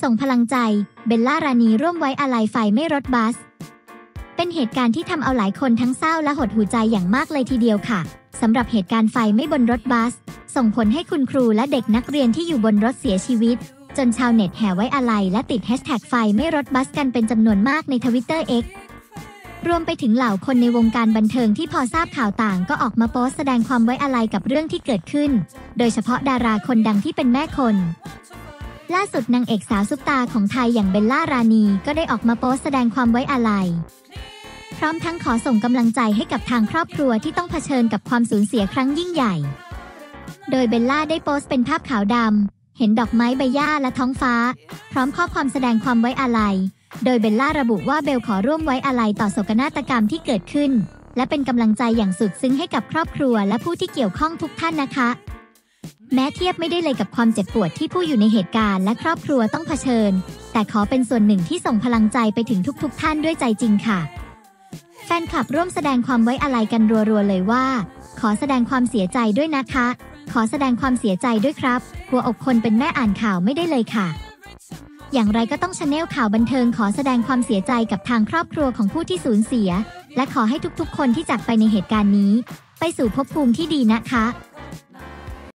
ส่งพลังใจเบลล่ารานีร่วมไว้อาลัยไฟไม่รถบัสเป็นเหตุการณ์ที่ทำเอาหลายคนทั้งเศร้าและหดหู่ใจอย่างมากเลยทีเดียวค่ะสำหรับเหตุการณ์ไฟไม่บนรถบัสส่งผลให้คุณครูและเด็กนักเรียนที่อยู่บนรถเสียชีวิตจนชาวเน็ตแห่ไว้อาลัยและติดแฮชแท็กไฟไม่รถบัสกันเป็นจำนวนมากใน Twitter X รวมไปถึงเหล่าคนในวงการบันเทิงที่พอทราบข่าวต่างก็ออกมาโพสต์แสดงความไว้อาลัยกับเรื่องที่เกิดขึ้นโดยเฉพาะดาราคนดังที่เป็นแม่คนล่าสุดนางเอกสาวซุปตาของไทยอย่างเบลล่ารานีก็ได้ออกมาโพสต์แสดงความไว้อาลัยพร้อมทั้งขอส่งกำลังใจให้กับทางครอบครัวที่ต้องเผชิญกับความสูญเสียครั้งยิ่งใหญ่โดยเบลล่าได้โพสต์เป็นภาพขาวดำเห็นดอกไม้ใบหญ้าและท้องฟ้าพร้อมข้อความแสดงความไว้อาลัยโดยเบลล่าระบุว่าเบลขอร่วมไว้อาลัยต่อโศกนาฏกรรมที่เกิดขึ้นและเป็นกำลังใจอย่างสุดซึ้งให้กับครอบครัวและผู้ที่เกี่ยวข้องทุกท่านนะคะแม้เทียบไม่ได้เลยกับความเจ็บปวดที่ผู้อยู่ในเหตุการณ์และครอบครัวต้องเผชิญแต่ขอเป็นส่วนหนึ่งที่ส่งพลังใจไปถึงทุกๆท่านด้วยใจจริงค่ะแฟนคลับร่วมแสดงความไว้อาลัยกันรัวๆเลยว่าขอแสดงความเสียใจด้วยนะคะขอแสดงความเสียใจด้วยครับหัวอกคนเป็นแม่อ่านข่าวไม่ได้เลยค่ะอย่างไรก็ต้องชาแนลข่าวบันเทิงขอแสดงความเสียใจกับทางครอบครัวของผู้ที่สูญเสียและขอให้ทุกๆคนที่จากไปในเหตุการณ์นี้ไปสู่ภพภูมิที่ดีนะคะ